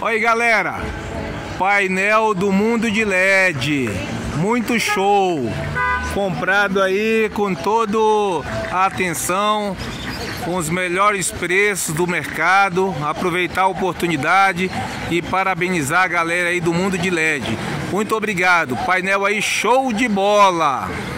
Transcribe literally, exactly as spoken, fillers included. Olha aí, galera, painel do Mundo de L E D, muito show, comprado aí com toda a atenção, com os melhores preços do mercado. Aproveitar a oportunidade e parabenizar a galera aí do Mundo de L E D. Muito obrigado, painel aí show de bola.